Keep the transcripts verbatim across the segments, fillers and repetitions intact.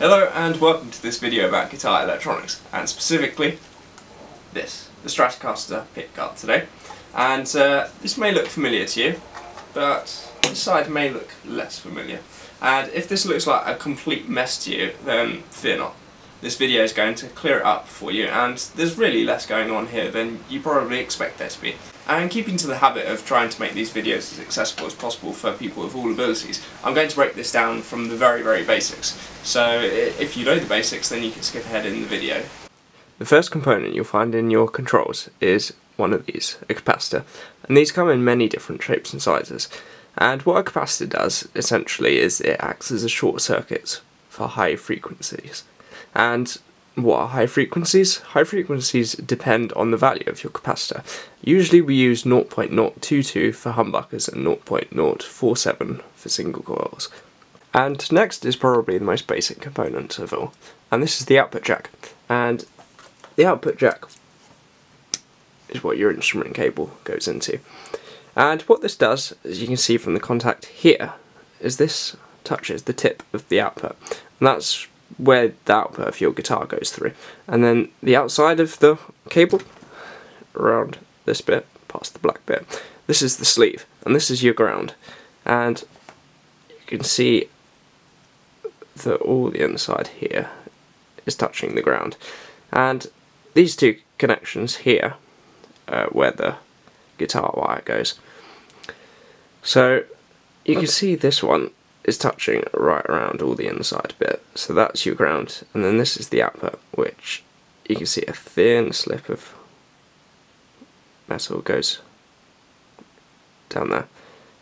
Hello and welcome to this video about guitar electronics, and specifically this, the Stratocaster Pickguard today. And uh, this may look familiar to you, but this side may look less familiar. And if this looks like a complete mess to you, then fear not. This video is going to clear it up for you, and there's really less going on here than you probably expect there to be. And keeping to the habit of trying to make these videos as accessible as possible for people of all abilities, I'm going to break this down from the very, very basics. So if you know the basics, then you can skip ahead in the video. The first component you'll find in your controls is one of these, a capacitor. And these come in many different shapes and sizes. And what a capacitor does, essentially, is it acts as a short circuit for high frequencies. And what are high frequencies? High frequencies depend on the value of your capacitor. Usually we use zero point zero two two for humbuckers and zero point zero four seven for single coils. And next is probably the most basic component of all, and this is the output jack. And the output jack is what your instrument cable goes into. And what this does, as you can see from the contact here, is this touches the tip of the output, and that's where the output of your guitar goes through. And then the outside of the cable, around this bit, past the black bit, this is the sleeve, and this is your ground. And you can see that all the inside here is touching the ground. And these two connections here are where the guitar wire goes. So you can see this one is touching right around all the inside bit, so that's your ground. And then this is the output, which you can see a thin slip of metal goes down there,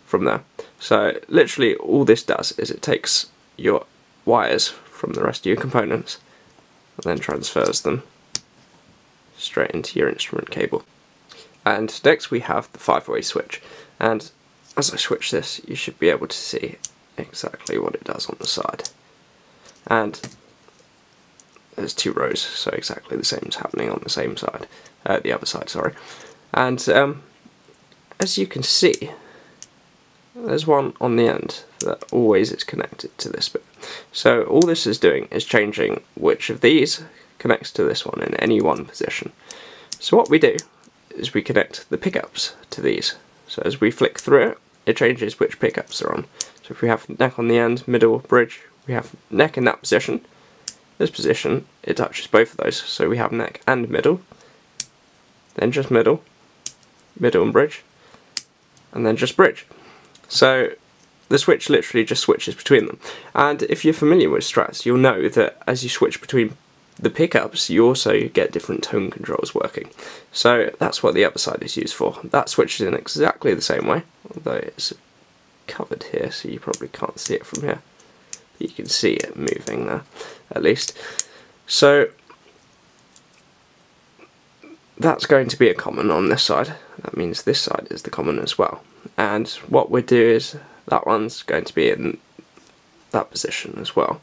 from there. So literally all this does is it takes your wires from the rest of your components and then transfers them straight into your instrument cable. And next we have the five-way switch, and as I switch this you should be able to see exactly what it does on the side. And there's two rows, so exactly the same is happening on the same side, uh, the other side, sorry. And um, as you can see, there's one on the end that always is connected to this bit. So all this is doing is changing which of these connects to this one in any one position. So what we do is we connect the pickups to these. So as we flick through it, it changes which pickups are on. So if we have neck on the end, middle, bridge, we have neck in that position. This position, it touches both of those, so we have neck and middle, then just middle, middle and bridge, and then just bridge. So the switch literally just switches between them. And if you're familiar with Strats, you'll know that as you switch between the pickups, you also get different tone controls working. So that's what the other side is used for. That switches in exactly the same way, although it's covered here, so you probably can't see it from here. But you can see it moving there, at least. So that's going to be a common on this side. That means this side is the common as well. And what we do is that one's going to be in that position as well.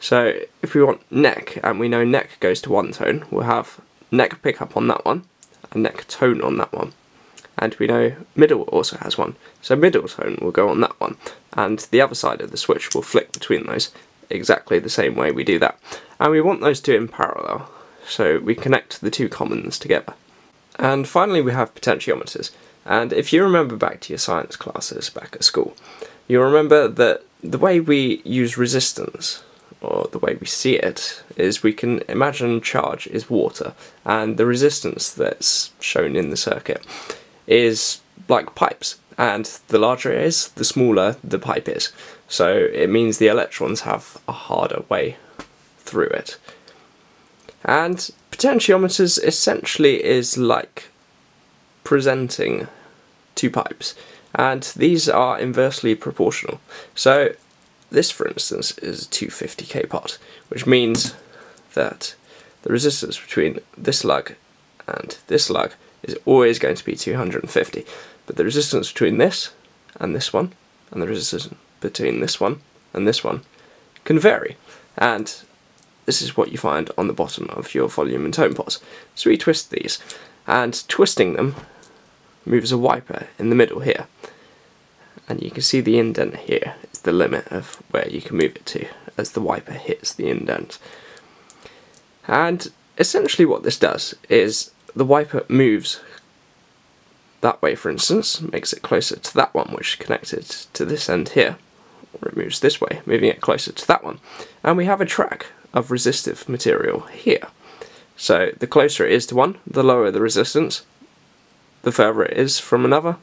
So if we want neck, and we know neck goes to one tone, we'll have neck pickup on that one, and neck tone on that one. And we know middle also has one, so middle tone will go on that one, and the other side of the switch will flick between those exactly the same way we do that. And we want those two in parallel, so we connect the two commons together. And finally we have potentiometers, and if you remember back to your science classes back at school, you'll remember that the way we use resistance, or the way we see it, is we can imagine charge is water, and the resistance that's shown in the circuit is like pipes, and the larger it is, the smaller the pipe is. So it means the electrons have a harder way through it. And potentiometers essentially is like presenting two pipes, and these are inversely proportional. So this, for instance, is a two hundred fifty K pot, which means that the resistance between this lug and this lug is always going to be two hundred fifty, but the resistance between this and this one, and the resistance between this one and this one, can vary. And this is what you find on the bottom of your volume and tone pots. So we twist these, and twisting them moves a wiper in the middle here, and you can see the indent here is the limit of where you can move it to as the wiper hits the indent. And essentially what this does is the wiper moves that way, for instance, makes it closer to that one which is connected to this end here, or it moves this way, moving it closer to that one. And we have a track of resistive material here. So the closer it is to one, the lower the resistance, the further it is from another,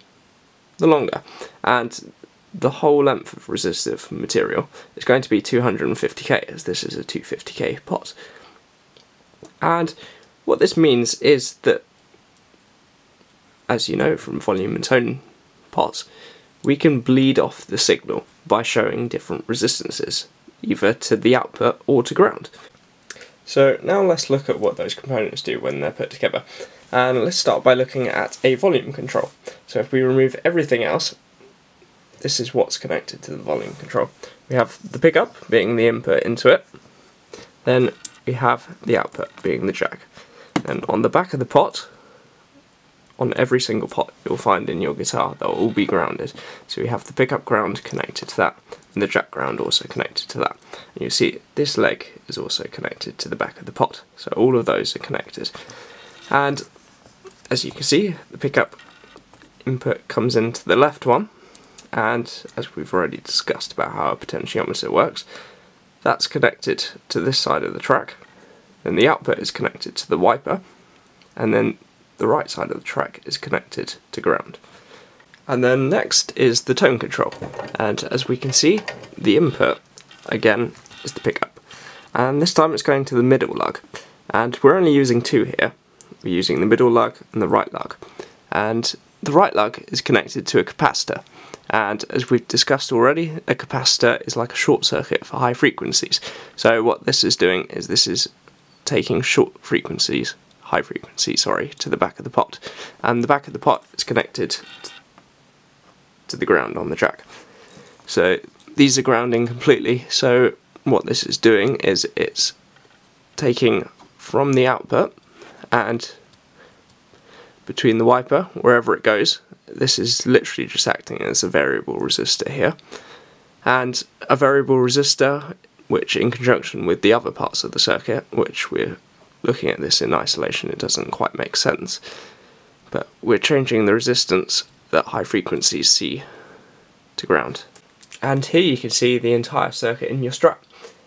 the longer. And the whole length of resistive material is going to be two hundred fifty K, as this is a two hundred fifty K pot. And what this means is that, as you know from volume and tone pots, we can bleed off the signal by showing different resistances, either to the output or to ground. So now let's look at what those components do when they're put together. And let's start by looking at a volume control. So if we remove everything else, this is what's connected to the volume control. We have the pickup being the input into it, then we have the output being the jack. And on the back of the pot, on every single pot you'll find in your guitar, they'll all be grounded. So we have the pickup ground connected to that, and the jack ground also connected to that. And you'll see this leg is also connected to the back of the pot, so all of those are connected. And as you can see, the pickup input comes into the left one, and as we've already discussed about how a potentiometer works, that's connected to this side of the track, and the output is connected to the wiper, and then the right side of the track is connected to ground. And then next is the tone control, and as we can see, the input again is the pickup, and this time it's going to the middle lug, and we're only using two here. We're using the middle lug and the right lug, and the right lug is connected to a capacitor, and as we've discussed already, a capacitor is like a short circuit for high frequencies. So what this is doing is this is taking short frequencies high frequency, sorry, to the back of the pot, and the back of the pot is connected to the ground on the jack. So these are grounding completely, so what this is doing is it's taking from the output, and between the wiper, wherever it goes, this is literally just acting as a variable resistor here, and a variable resistor which, in conjunction with the other parts of the circuit, which we're looking at this in isolation, it doesn't quite make sense, but we're changing the resistance that high frequencies see to ground. And here you can see the entire circuit in your Strat,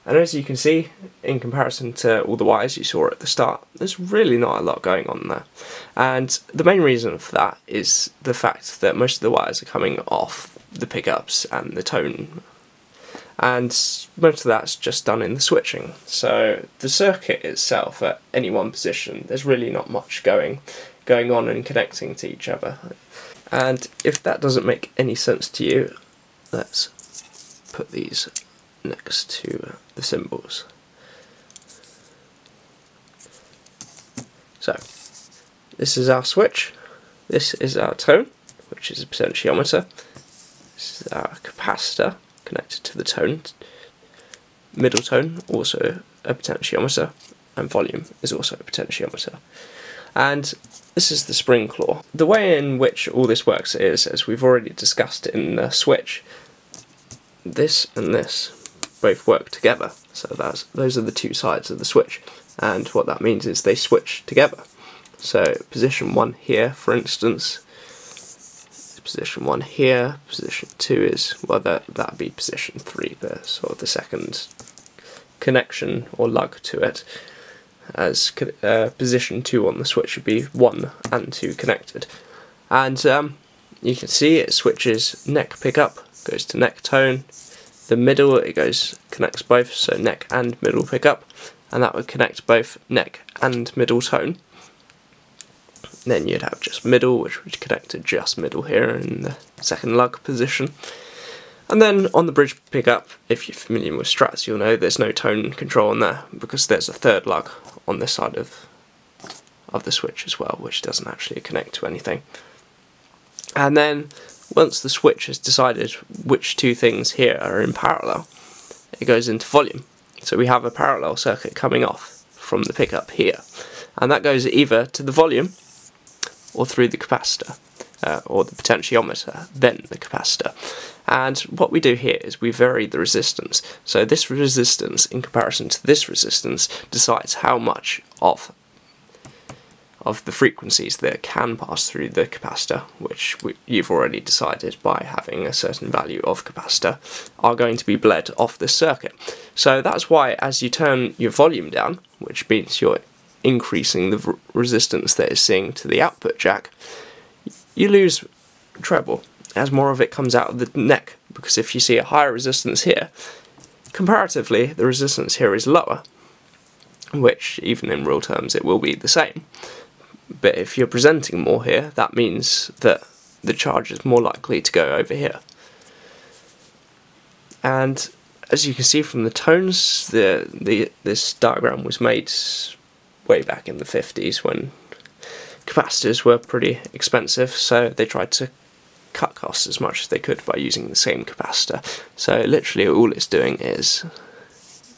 and as you can see, in comparison to all the wires you saw at the start, there's really not a lot going on there. And the main reason for that is the fact that most of the wires are coming off the pickups and the tone, and most of that's just done in the switching. So the circuit itself, at any one position, there's really not much going going on and connecting to each other. And if that doesn't make any sense to you, let's put these next to the symbols. So this is our switch, this is our tone, which is a potentiometer, this is our capacitor connected to the tone, middle tone also a potentiometer, and volume is also a potentiometer. And this is the spring claw. The way in which all this works is, as we've already discussed in the switch, this and this both work together, so that's, those are the two sides of the switch, and what that means is they switch together. So position one here, for instance, position one here, position two is, well, that that'd be position three, the sort of the second connection or lug to it, as uh, position two on the switch would be one and two connected. And um, you can see it switches neck pickup, goes to neck tone, the middle, it goes, connects both, so neck and middle pickup, and that would connect both neck and middle tone. Then you'd have just middle, which would connect to just middle here in the second lug position. And then on the bridge pickup, if you're familiar with Strats, you'll know there's no tone control on there, because there's a third lug on this side of, of the switch as well, which doesn't actually connect to anything. And then once the switch has decided which two things here are in parallel, it goes into volume. So we have a parallel circuit coming off from the pickup here, and that goes either to the volume or through the capacitor. uh, or the potentiometer, then the capacitor. And what we do here is we vary the resistance. So this resistance in comparison to this resistance decides how much of of the frequencies that can pass through the capacitor, which we, you've already decided by having a certain value of capacitor, are going to be bled off this circuit. So that's why as you turn your volume down, which means you're increasing the resistance that is seeing to the output jack, you lose treble as more of it comes out of the neck, because if you see a higher resistance here, comparatively the resistance here is lower, which even in real terms it will be the same. But if you're presenting more here, that means that the charge is more likely to go over here. And as you can see from the tones, the, the this diagram was made way back in the fifties when capacitors were pretty expensive, so they tried to cut costs as much as they could by using the same capacitor. So literally all it's doing is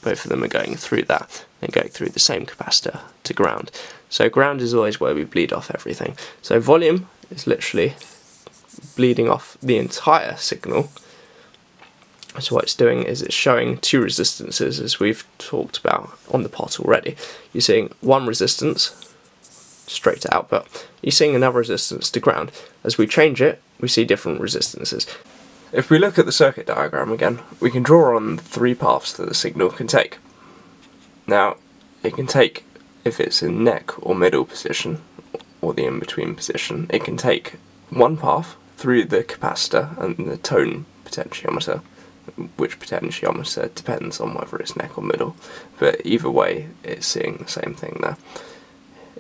both of them are going through that and going through the same capacitor to ground. So ground is always where we bleed off everything. So volume is literally bleeding off the entire signal. So what it's doing is it's showing two resistances, as we've talked about on the pot already. You're seeing one resistance straight to output. You're seeing another resistance to ground. As we change it, we see different resistances. If we look at the circuit diagram again, we can draw on the three paths that the signal can take. Now, it can take, if it's in neck or middle position, or the in-between position, it can take one path through the capacitor and the tone potentiometer, which potentiometer depends on whether it's neck or middle, but either way it's seeing the same thing there.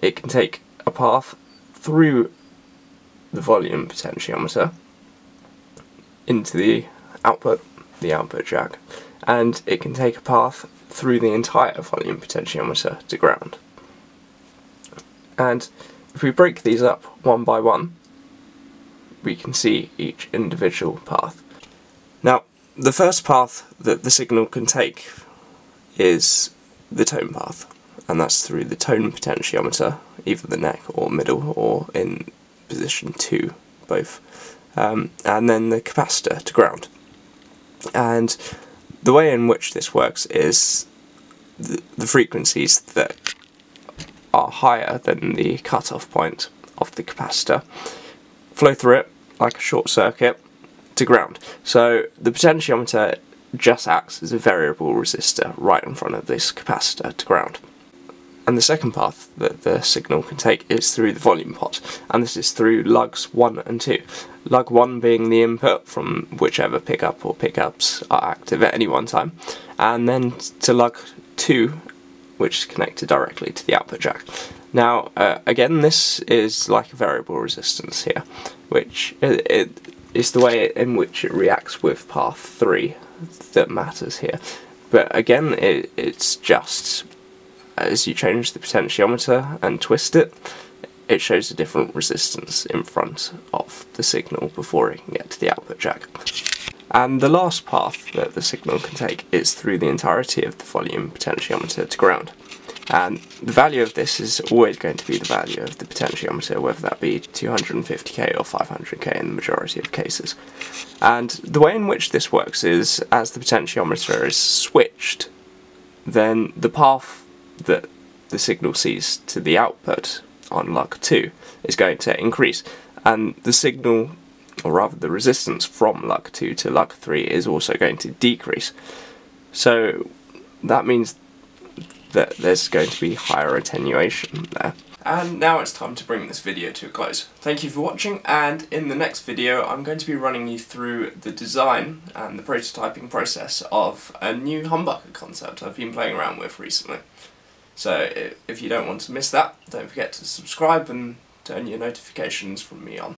It can take a path through the volume potentiometer into the output, the output jack, and it can take a path through the entire volume potentiometer to ground. And if we break these up one by one, we can see each individual path. Now, the first path that the signal can take is the tone path, and that's through the tone potentiometer, either the neck or middle or in position two, both. Um, and then the capacitor to ground. And the way in which this works is the, the frequencies that are higher than the cutoff point of the capacitor flow through it like a short circuit to ground. So the potentiometer just acts as a variable resistor right in front of this capacitor to ground. And the second path that the signal can take is through the volume pot, and this is through lugs one and two. Lug one being the input from whichever pickup or pickups are active at any one time, and then to lug two, which is connected directly to the output jack. Now uh, again, this is like a variable resistance here, which it, it is the way in which it reacts with path three that matters here. But again, it, it's just as you change the potentiometer and twist it, it shows a different resistance in front of the signal before it can get to the output jack. And the last path that the signal can take is through the entirety of the volume potentiometer to ground. And the value of this is always going to be the value of the potentiometer, whether that be two hundred fifty K or five hundred K in the majority of cases. And the way in which this works is, as the potentiometer is switched, then the path that the signal sees to the output on lug two is going to increase, and the signal, or rather the resistance from lug two to lug three, is also going to decrease. So that means that there's going to be higher attenuation there. And now it's time to bring this video to a close. Thank you for watching, and in the next video I'm going to be running you through the design and the prototyping process of a new humbucker concept I've been playing around with recently. So if you don't want to miss that, don't forget to subscribe and turn your notifications from me on.